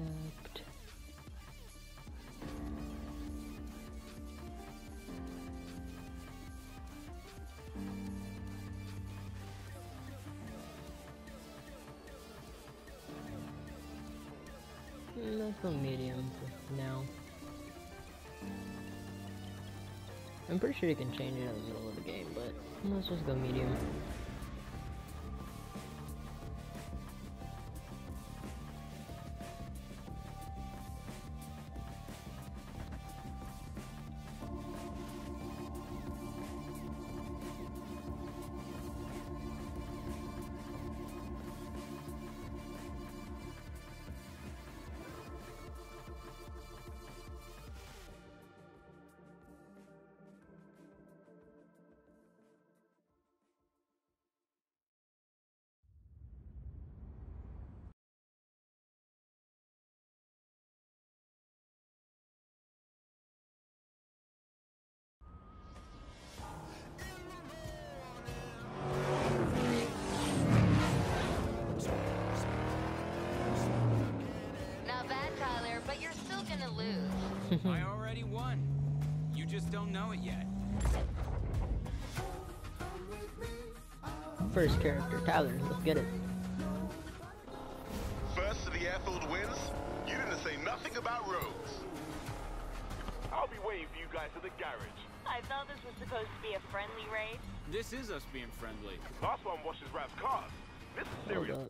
gehabt. Let's go medium for now. I'm pretty sure you can change it in the middle of the game, but let's just go medium. I already won. You just don't know it yet. First character, Tyler. Let's get it. First to the airfield wins. You didn't say nothing about roads. I'll be waiting for you guys at the garage. I thought this was supposed to be a friendly raid. This is us being friendly. Last one washes Rap's cars. This is serious.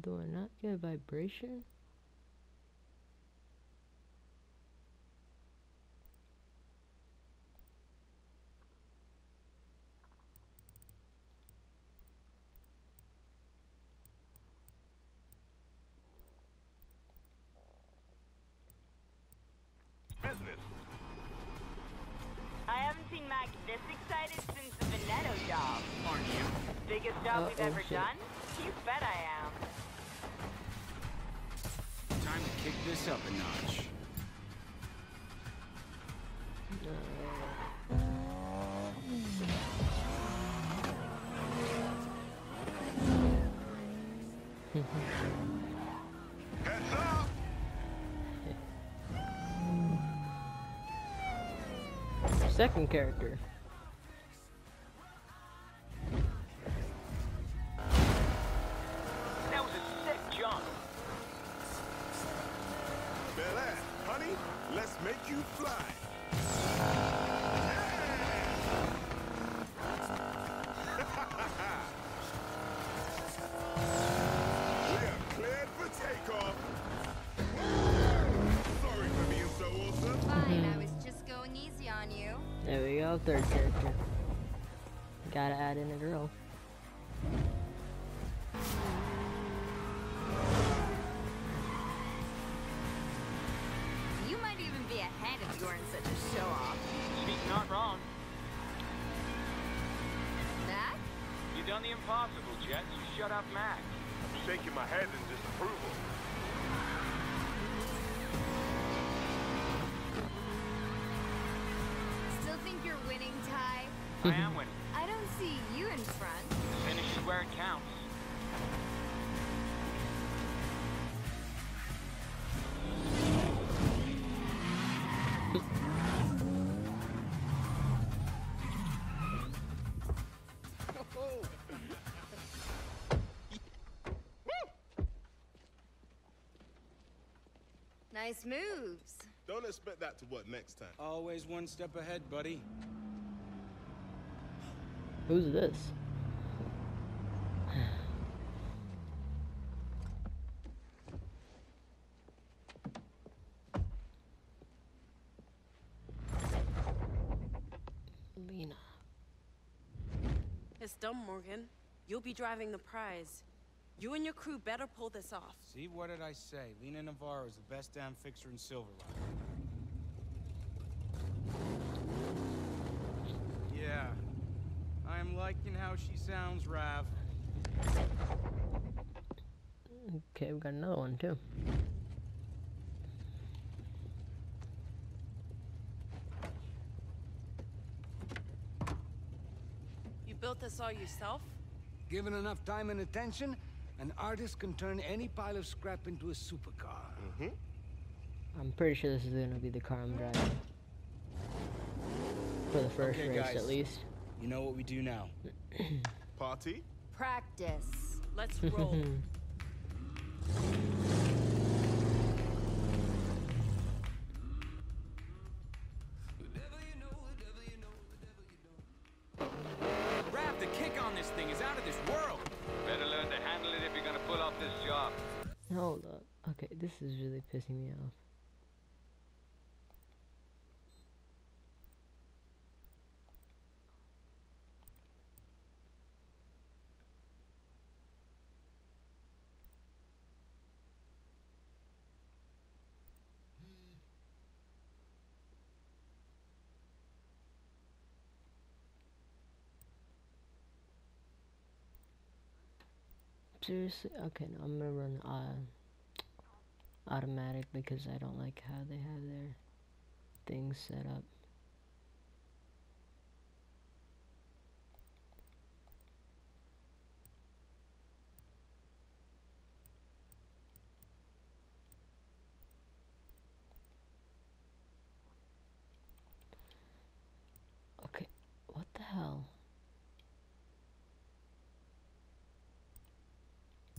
Do I not get a vibration? Business. I haven't seen Mac this excited since the Veneto job. Aren't you? Biggest job we've ever done? You bet I am. Time to kick this up a notch. Heads up! Second character. Third character. Gotta add in a girl. You might even be ahead if you weren't such a show-off. She's not wrong. Mac? You done the impossible, Jet. You shut up, Mac. I'm shaking my head in disapproval. I am winning. I don't see you in front. The finish is where it counts. Nice moves. Don't expect that to work next time. Always one step ahead, buddy. Who's this? Lena. It's dumb, Morgan. You'll be driving the prize. You and your crew better pull this off. See, what did I say? Lena Navarro is the best damn fixer in Silverlake. how she sounds, Rav. Okay, we've got another one too. You built this all yourself? Given enough time and attention, an artist can turn any pile of scrap into a supercar. Mm-hmm. I'm pretty sure this is going to be the car I'm driving. For the first race, guys. At least. You know what we do now. Party? Practice. Let's roll. Rap, the kick on this thing is out of this world. Better learn to handle it if you're gonna pull off this job. Hold up. Okay, this is really pissing me off. Seriously? Okay, no, I'm gonna run automatic because I don't like how they have their things set up. Okay, what the hell?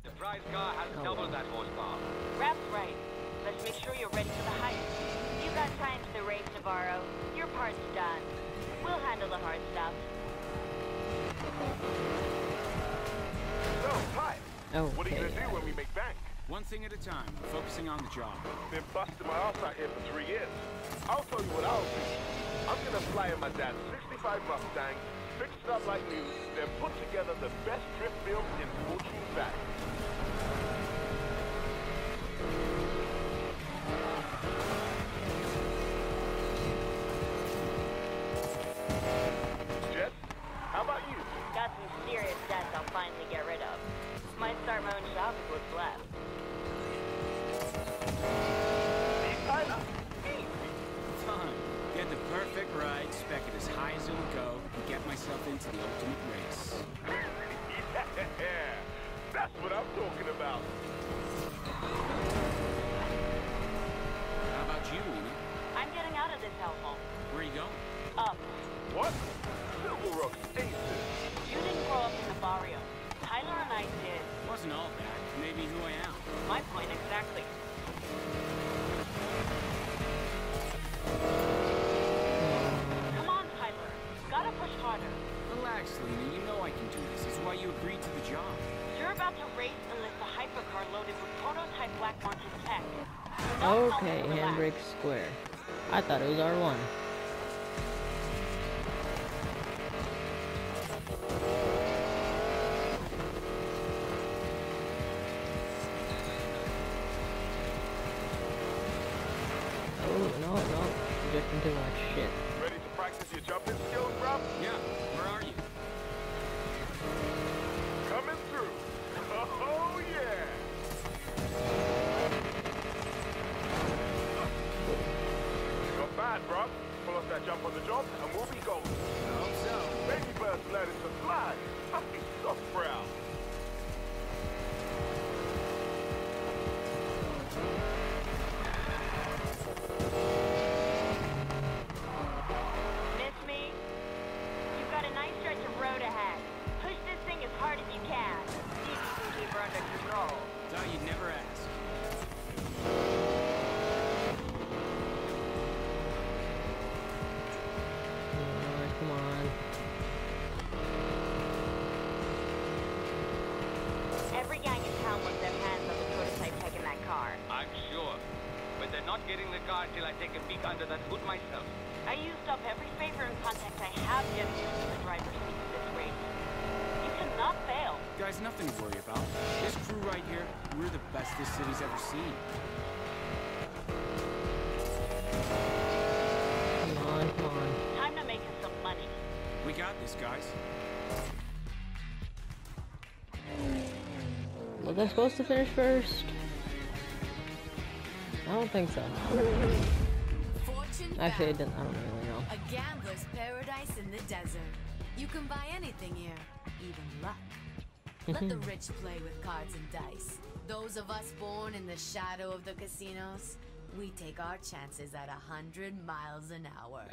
The prize car has double that horsepower. Wrapped right. Let's make sure you're ready for the height. You've got time to the race, Navarro. Your part's done. We'll handle the hard stuff. So, Pipe. Oh, what are you going to do when we make bank? One thing at a time. Focusing on the job. Been busting my ass out here for 3 years. I'll tell you what I'll do. I'm going to fly in my dad's 65 Mustang, fix it up like new, then put together the best drift film in Fortune back. Jess, how about you? Got some serious debts I'll finally get rid of. Might start my own shop with what's left. Fine. Get the perfect ride, spec it as high as it'll go, and get myself into the ultimate race. Yeah, that's what I'm talking about. How about you, Lena? I'm getting out of this hellhole. Where are you going? Up. What? Silver Rock Station. You didn't grow up in the barrio. Tyler and I did. It wasn't all that. Maybe who I am. My point exactly. Come on, Tyler. Gotta push harder. Relax, Lena. You know I can do this. It's why you agreed to the job. You're about to race unless the hypercar loaded with prototype black market tech. Okay, handbrake square. I thought it was R1. Oh, no, no. Projecting too much shit. Ready to practice your jumping skills, Rob? Yeah, where are you? Coming through. Oh, yeah. Not bad, bro. Pull off that jump on the job, and we'll be golden. I hope so. Baby bird's learning to fly. I'm so proud. Miss me? You've got a nice stretch of road ahead. Push this thing as hard as you can. See if you can keep her under control. Thought you'd never ask. Come on. Every gang in town wants their hands on the prototype tech in that car. I'm sure. But they're not getting the car till I take a peek under that hood myself. I used up every favor and contact I have given you to the driver's seat in this race. You cannot fail. Guys, nothing to worry about. This crew right here, we're the best this city's ever seen. Come on, come on. Time to make us some money. We got this, guys. I supposed to finish first? I don't think so. Actually, I didn't. I don't really know. A gambler's paradise in the desert. You can buy anything here, even luck. Let the rich play with cards and dice. Those of us born in the shadow of the casinos, we take our chances at 100 miles an hour.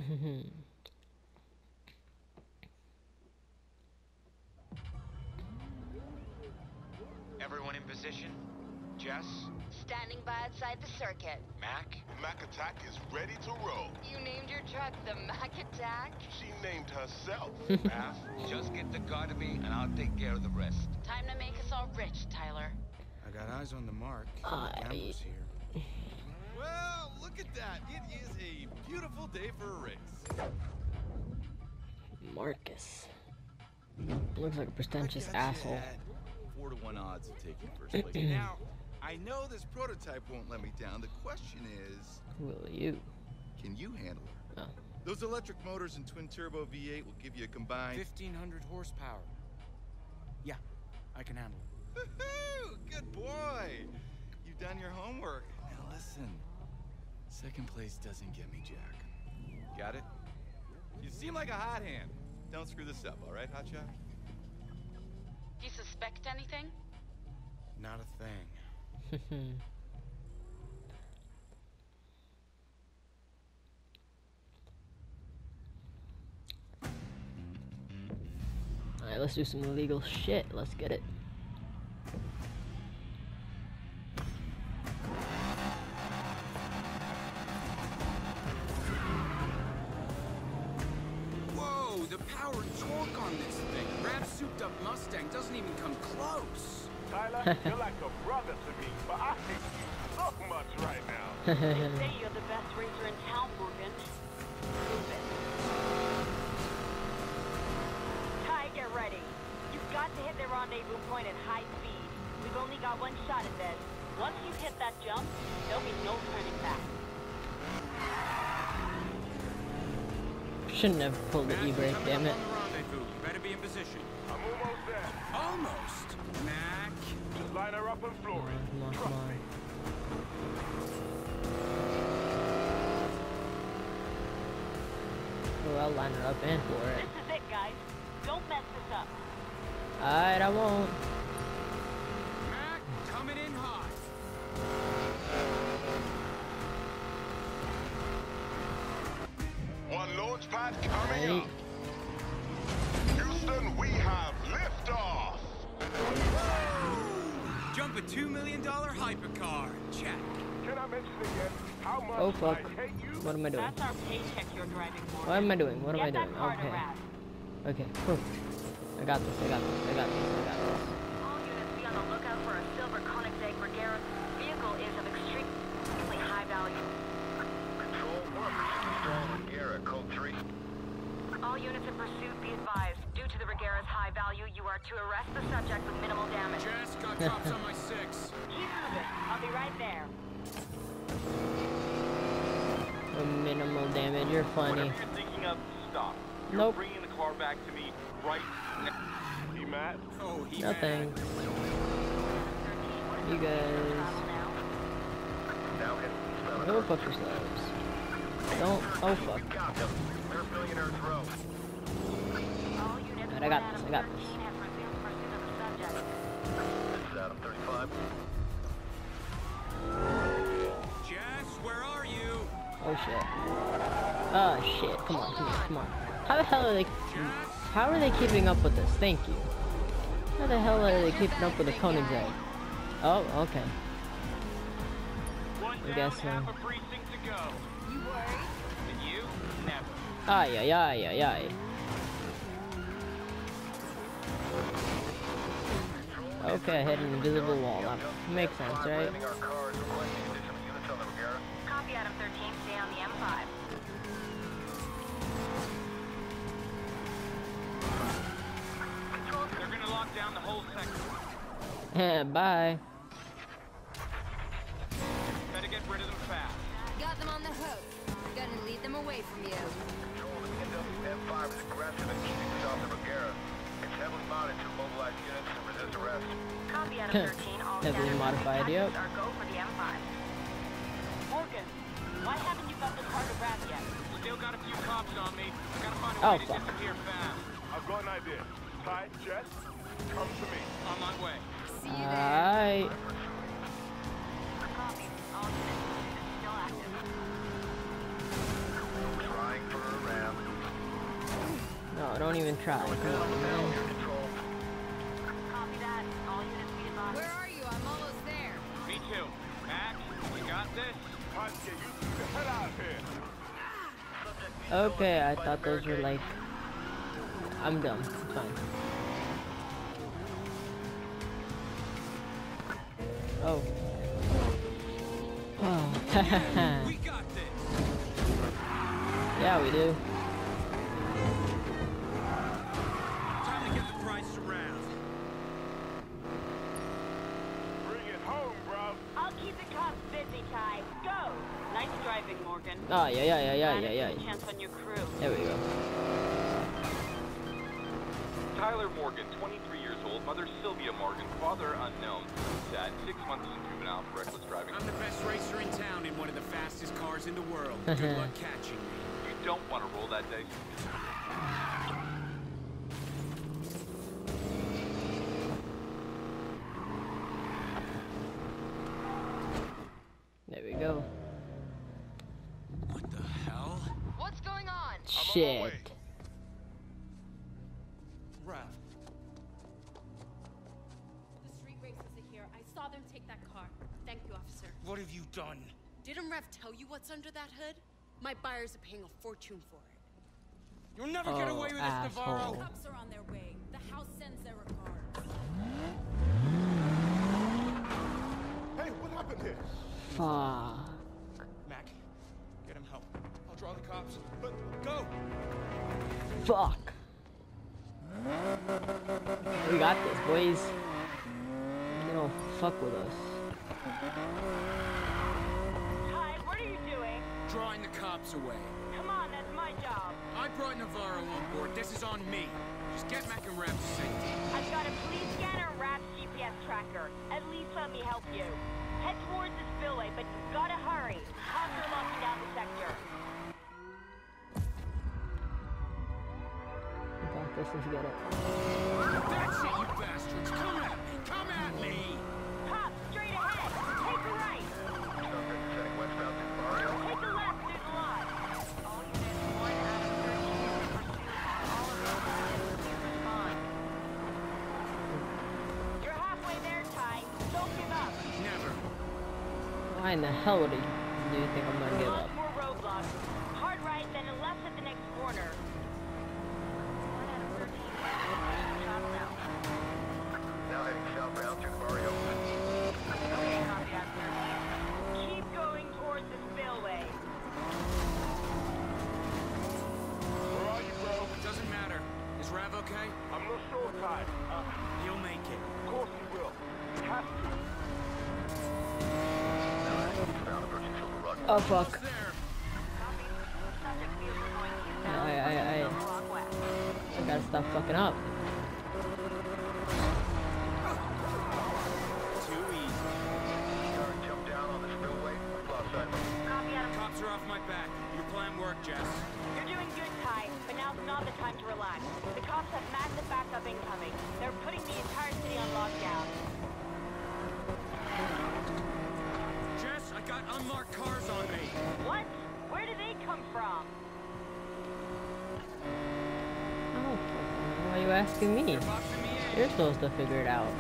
Everyone in position? Jess? Standing by outside the circuit. Mac? Mac Attack is ready to roll. You named your truck the Mac Attack? She named herself. Math? Just get the car to me and I'll take care of the rest. Time to make us all rich, Tyler. I got eyes on the mark. Campbell's here. Well, look at that. It is a beautiful day for a race. Marcus. Looks like a pretentious asshole. 4-to-1 odds of taking first place. Now, I know this prototype won't let me down. The question is, will you? Can you handle it? Oh. Those electric motors and twin turbo V8 will give you a combined 1,500 horsepower. Yeah, I can handle it. Woo-hoo! Good boy. You've done your homework. Now listen, second place doesn't get me, Jack. Got it? You seem like a hot hand. Don't screw this up, all right, Hotshot? Do you suspect anything? Not a thing. Alright, let's do some illegal shit. Let's get it. You're like a brother to me, but I hate you so much right now. They say you're the best racer in town, Morgan. Prove it. Ty, get ready. You've got to hit the rendezvous point at high speed. We've only got one shot at this. Once you hit that jump, there'll be no turning back. Shouldn't have pulled the e-brake, damn it. You better be in position. I'm almost there. Almost? Mac. Just line her up on Flory. Trust me. Oh, I'll line her up and for it. This is it, guys. Don't mess this up. Alright, I won't. Mac, coming in hot. One launch pad coming up. Houston, we have liftoff! Jump a $2 million hypercar, check. Can I mention again how much oh fuck. I hate you? What am I doing? That's our paycheck you're driving for. What am I doing? What am I doing? Okay. Okay, cool. I got this, I got this, I got this, I got this. All units be on the lookout for a silver Koenigsegg Beguera. Vehicle is of extremely high value. Control 1, Beguera, code 3. All units in pursuit, be advised. Due to the Regera's high value, you are to arrest the subject with minimal damage. Jess got drops on my 6. Keep moving. I'll be right there. The minimal damage. You're funny. Whatever you're thinking of, stop. You're nope. Bringing the car back to me right now. He mad? Oh, he nothing. Mad. You guys. Now go fuck yourselves. Don't. Oh fuck. Alright, I got this, I got this. This is Adam 35. Jess, where are you? Oh shit. Oh shit, come on, come on, come on. How the hell are they... How are they keeping up with this? Thank you. How the hell are they keeping up with the Koenigsegg? Oh, okay. I guess so. You worried? And you? Never. Ay, ay, ay, ay, ay. Okay, I hit an invisible wall. That makes sense, right? Copy, Adam 13. Stay on the M5. They're gonna lock down the whole section. Bye. Better get rid of them fast. Got them on the hook. Gonna lead them away from you. Control the window. M5 is aggressive and keeping us off the Beguera. It's Heavily modded to mobilize units and resist arrest. Copy out of 13, all heavily modified, yep. Our go for the M5. Morgan, why haven't you got the cartograph yet? Still got a few cops on me. I gotta find a way to disappear fast. I've got an idea. Ty, Jess, come to me. On my way. See you there. All right. Copy. All units still active. Trying for a ramp. No, don't even try. Come on, man. Copy that. All units be advised. Where are you? I'm almost there. Me too. Max, you got this? Hodge, you head out of here. Okay, I thought those were like... I'm dumb. It's fine. Oh. Oh. We got this. Yeah, we do. Oh, yeah. Chance on your crew. There we go. Tyler Morgan, 23 years old, mother Sylvia Morgan, father unknown. Dad, 6 months in juvenile for reckless driving. I'm the best racer in town in one of the fastest cars in the world. Good luck catching me. You don't want to roll that dice. There we go. Shit. Right. The street racers are here. I saw them take that car. Thank you, officer. What have you done? Didn't Rev tell you what's under that hood? My buyers are paying a fortune for it. You'll never get away with this, Navarro. The cops are on their way. The house sends their regards. Hey, what happened here? Fuck. Mac, get him help. Draw the cops, but go. Fuck. We got this, boys. They don't fuck with us. Hi, what are you doing? Drawing the cops away. Come on, that's my job. I brought Navarro on board. This is on me. Just get Mac and Raph to safety. I've got a police scanner, Raph GPS tracker. At least let me help you. Head towards the spillway, but you gotta hurry. Cops are locking down the sector. This is get it. That's it, you bastards! Come at me! Come at me! Pop, straight ahead! Take the right! Take the left through the lot! All units, 1 out of 13 pursued. All available units, please respond. You're halfway there, Ty. Don't give up. Never. Why in the hell do you think I'm gonna give up? More roadblocks. Hard right, then a left at the next corner. Now heading southbound to Mario. Okay, copy that, sir. Keep going towards the spillway. Where are you, bro? It doesn't matter. Is Rav okay? I'm not sure, Ty. He'll make it. Of course he will. He has to. Oh, fuck. I gotta stop fucking up. Cops are off my back. Your plan worked, Jess. You're doing good, Ty, but now's not the time to relax. The cops have massive backup incoming. They're putting the entire city on lockdown. Jess, I got unmarked cars on me. What? Where do they come from? Oh, why are you asking me? You're supposed to figure it out.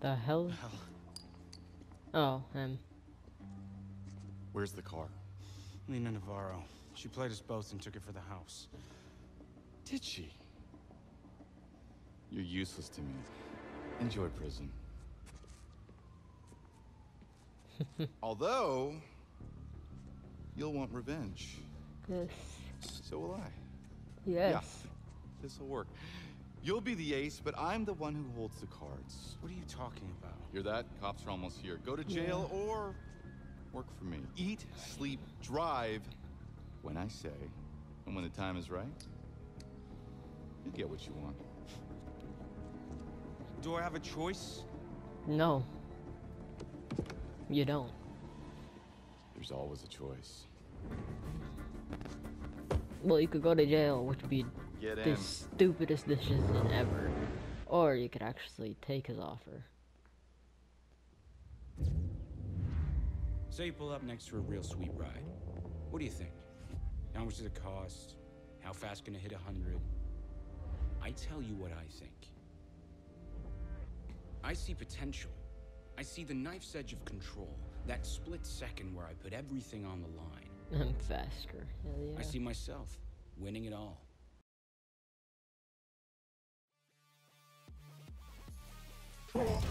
The hell? Oh, him. Where's the car? Lena Navarro. She played us both and took it for the house. Did she? You're useless to me. Enjoy prison. Although, you'll want revenge. Yes. So will I. Yes. Yeah, this'll work. You'll be the ace, but I'm the one who holds the cards. What are you talking about? You're that? Cops are almost here. Go to jail or work for me. Eat, sleep, drive when I say, and when the time is right, you'll get what you want. Do I have a choice? No. You don't. There's always a choice. Well, you could go to jail, which would be the stupidest decision ever. Or you could actually take his offer. Say you pull up next to a real sweet ride. What do you think? How much does it cost? How fast can it hit 100? I tell you what I think. I see potential. I see the knife's edge of control. That split second where I put everything on the line. I'm faster. Hell yeah. I see myself winning it all. Except...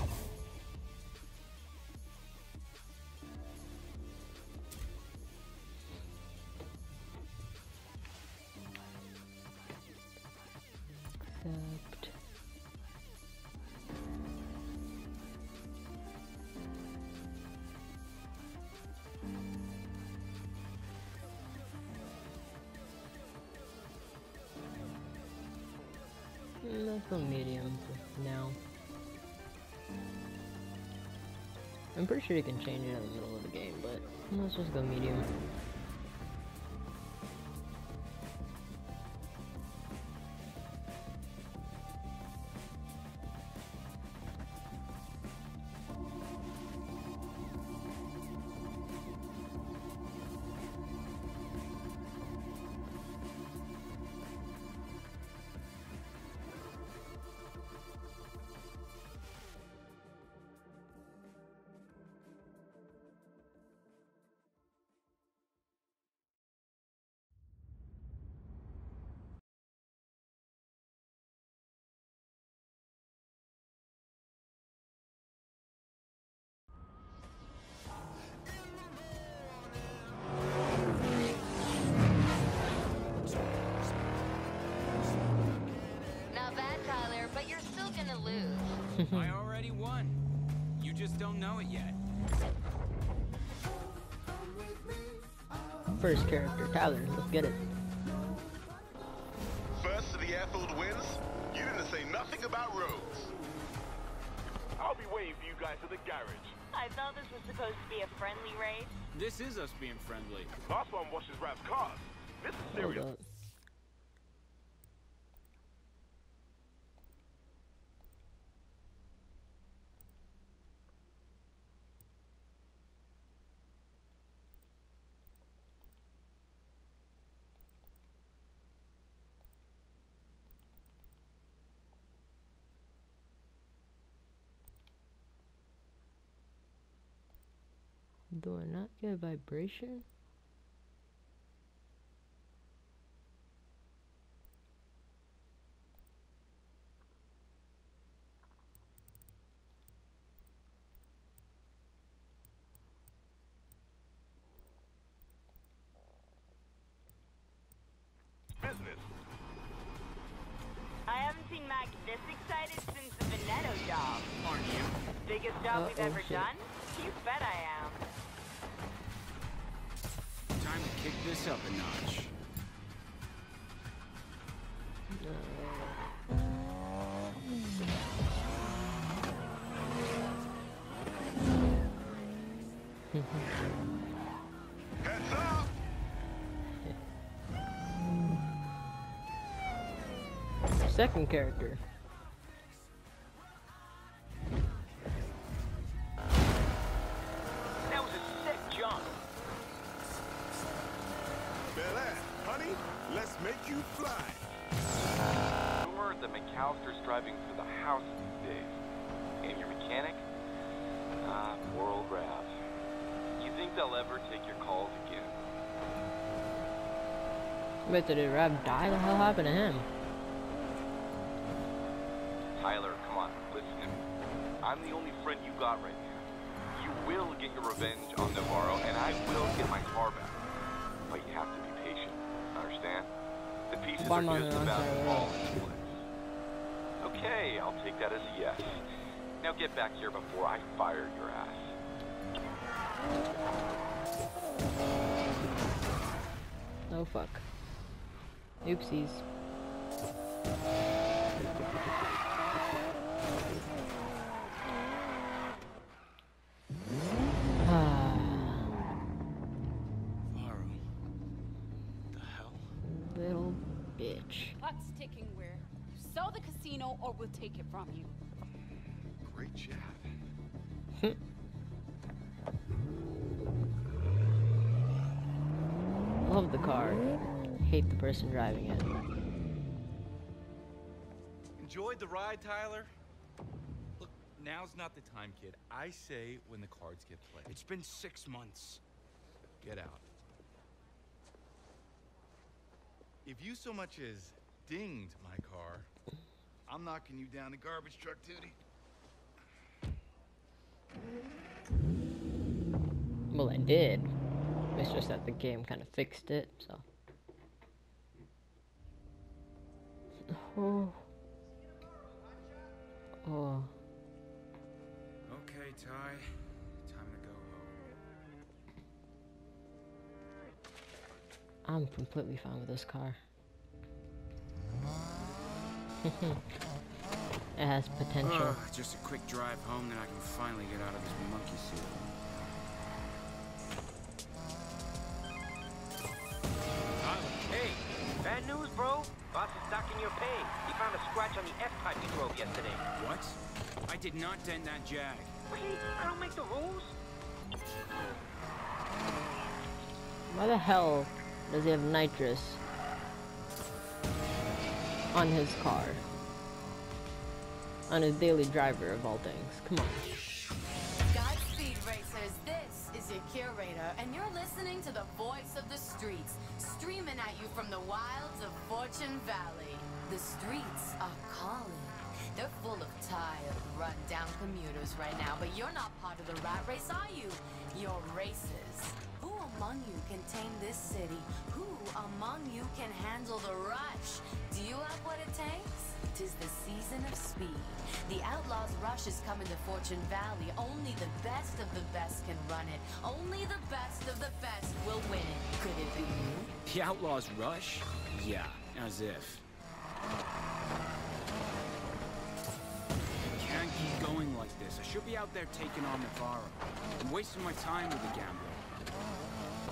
let's go medium now. I'm pretty sure you can change it in the middle of the game, but let's just go medium. I already won. You just don't know it yet. First character, Tyler. Let's get it. First to the airfield wins. You didn't say nothing about roads. I'll be waiting for you guys at the garage. I thought this was supposed to be a friendly race. This is us being friendly. Last one washes Rap's cars. This is serious. Do I not get a vibration? Business. I haven't seen Mac this excited since the Veneto job. Aren't you? Biggest job we've ever done? You bet I am. Time to kick this up a notch. Heads up! Second character. Did Rab die? The hell happened to him? Tyler, come on, listen to me. I'm the only friend you got right now. You will get your revenge on Navarro, and I will get my car back. But you have to be patient. Understand? The pieces are just about to fall into place. Okay, I'll take that as a yes. Now get back here before I fire your ass. Oh fuck. Oopsies. Or we'll take it from you. Great job. Love the car. Hate the person driving it. Enjoyed the ride, Tyler? Look, now's not the time, kid. I say when the cards get played. It's been 6 months. Get out. If you so much as dinged my car, I'm knocking you down to garbage truck duty. Well, I did. It's just that the game kind of fixed it, so. Oh. Oh. Okay, Ty. Time to go home. I'm completely fine with this car. It has potential. Just a quick drive home, then I can finally get out of this monkey suit. Hey, bad news, bro. Boss is docking your pay. He found a scratch on the F-type you drove yesterday. What? I did not dent that Jag. Wait, I don't make the rules. Why the hell does he have nitrous on his car? On his daily driver of all things. Come on. Godspeed, racers. This is your curator, and you're listening to the voice of the streets, streaming at you from the wilds of Fortune Valley. The streets are calling. They're full of tired, run-down commuters right now, but you're not part of the rat race, are you? You're racers. Who among you can tame this city? Who among you can handle the rush? Do you have what it takes? 'Tis the season of speed. The outlaws' rush is coming to Fortune Valley. Only the best of the best can run it. Only the best of the best will win it. Could it be you? The outlaws' rush? Yeah, as if. I can't keep going like this. I should be out there taking on Navarro. I'm wasting my time with the gambler.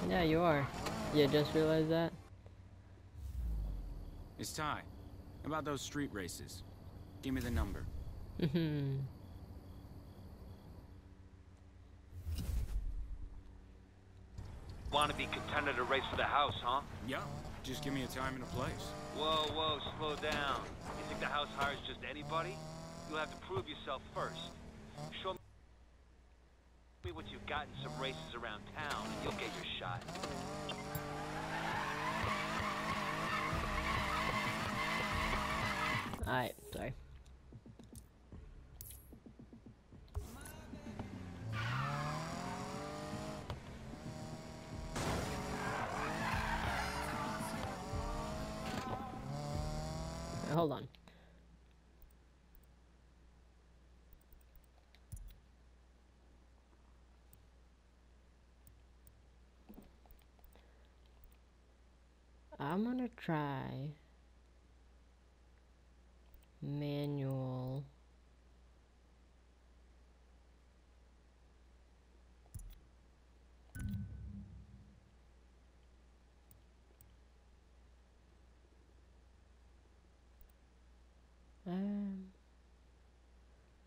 Yeah, you are. Yeah, just realized that. It's Ty. About those street races. Give me the number. Mm-hmm. Want to be contender to race for the house, huh? Yeah. Just give me a time and a place. Whoa, whoa, slow down. You think the house hires just anybody? You'll have to prove yourself first. Show me what you've got in some races around town, and you'll get your shot. Alright, sorry. Hold on. I'm gonna try manual.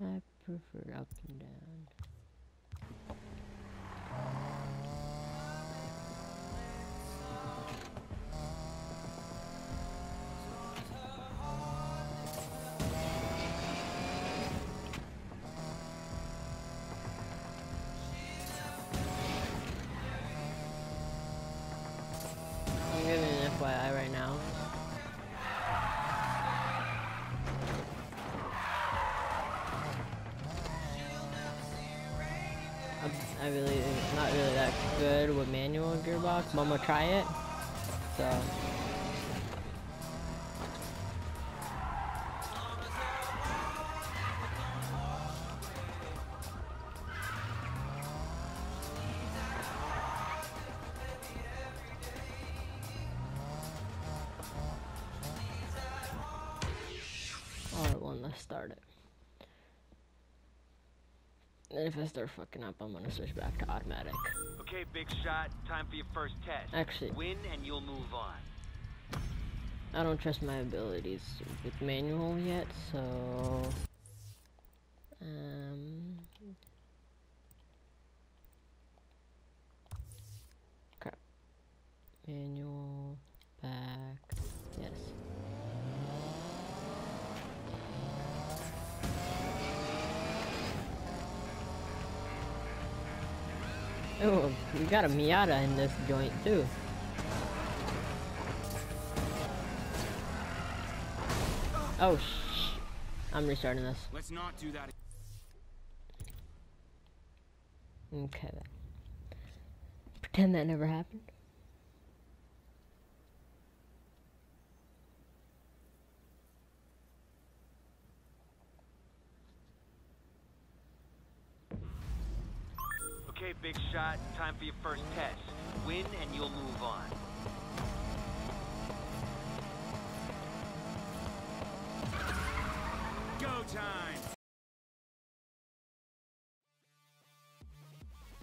I prefer up and down. I really, it's not really that good with manual gearbox, but I'm gonna try it. So. let's start it. And if I start fucking up, I'm gonna switch back to automatic. Okay, big shot. Time for your first test. Actually, win and you'll move on. I don't trust my abilities with manual yet, so crap. Manual back. Yes. Oh, we got a Miata in this joint too. Oh shh! I'm restarting this. Let's not do that. Okay then. Pretend that never happened. Okay, big shot. Time for your first test. Win and you'll move on. Time. Except.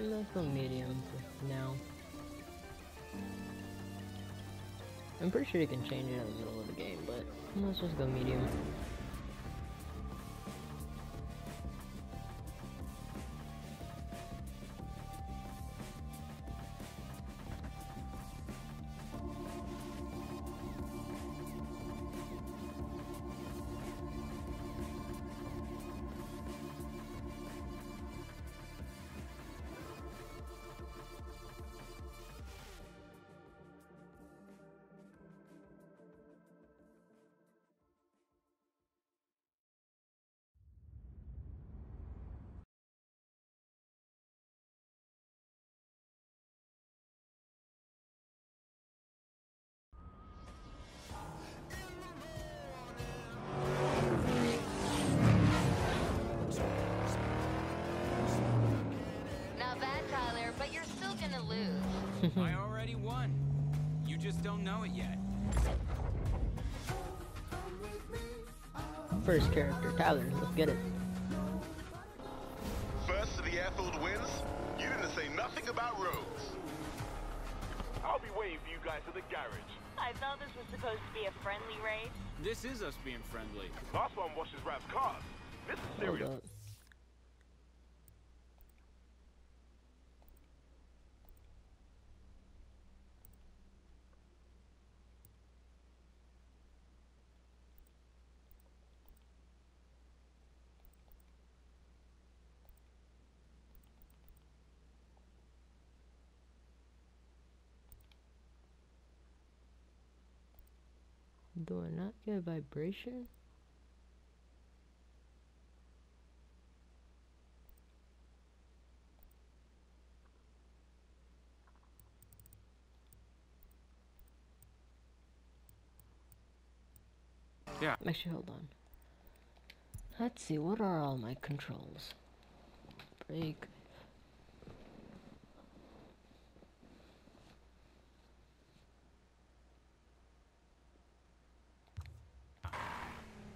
Let's go medium now. I'm pretty sure you can change it in the middle of the game, but let's just go medium. I already won. You just don't know it yet. First character, Tyler. Let's get it. First to the airfield wins. You didn't say nothing about roads. I'll be waiting for you guys at the garage. I thought this was supposed to be a friendly race. This is us being friendly. Last one washes Rap's cars. This is serious. Do I not get a vibration? Yeah. Actually, hold on. Let's see, what are all my controls? Brake.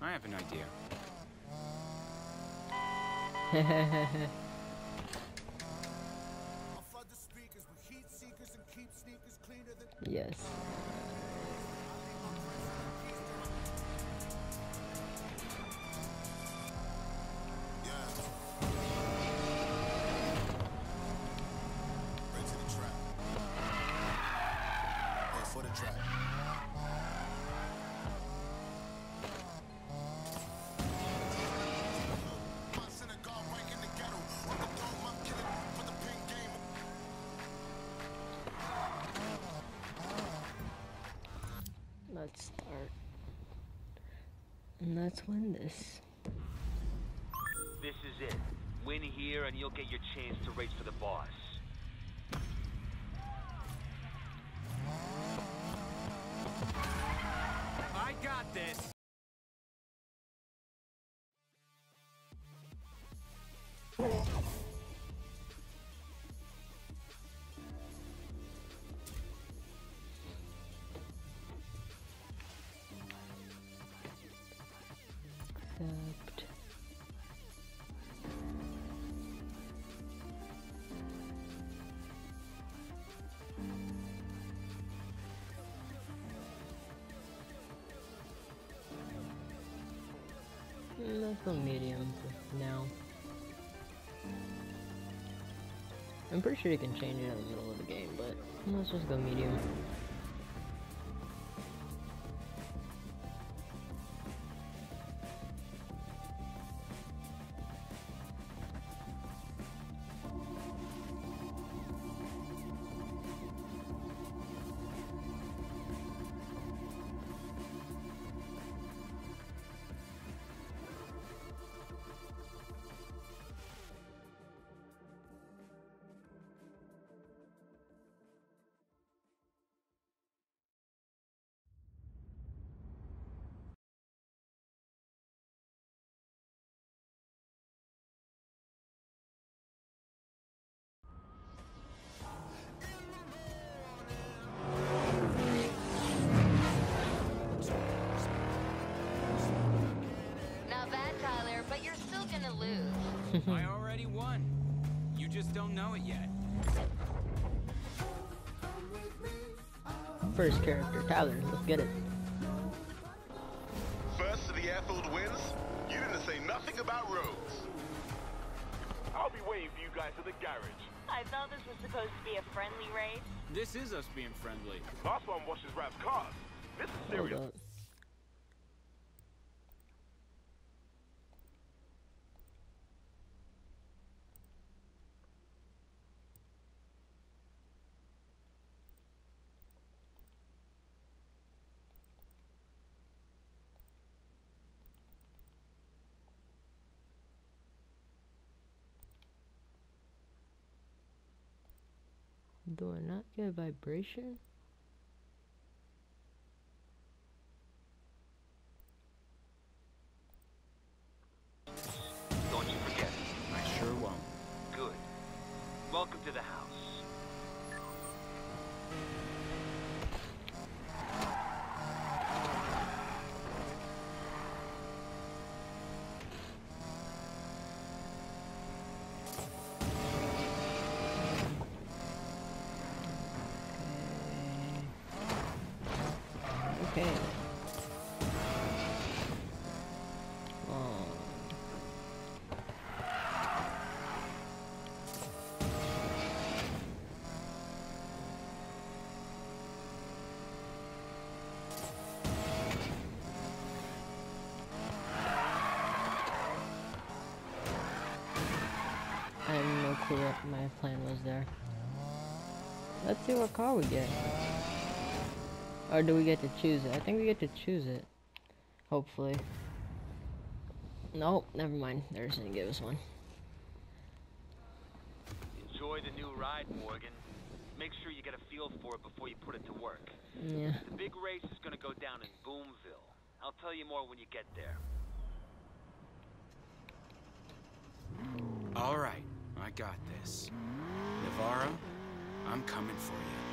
I have an idea. Yes. Let's start. And let's win this. This is this. Win here and you'll get your chance to race for the boss. I got this. Let's go medium now. I'm pretty sure you can change it in the middle of the game, but let's just go medium. I already won. You just don't know it yet. First character, Tyler. Let's get it. First to the airfield wins. You didn't say nothing about roads. I'll be waiting for you guys at the garage. I thought this was supposed to be a friendly race. This is us being friendly. Last one washes Rap's cars. This is serious. Do I not get a vibration? Don't you forget. I sure won't. Good. Welcome to the house. Okay. I have no clue what my plan was there. Let's see what car we get. Or do we get to choose it? I think we get to choose it. Hopefully. Nope, never mind. They're just gonna give us one. Enjoy the new ride, Morgan. Make sure you get a feel for it before you put it to work. Yeah. The big race is gonna go down in Boomville. I'll tell you more when you get there. Alright, I got this. Navarro, I'm coming for you.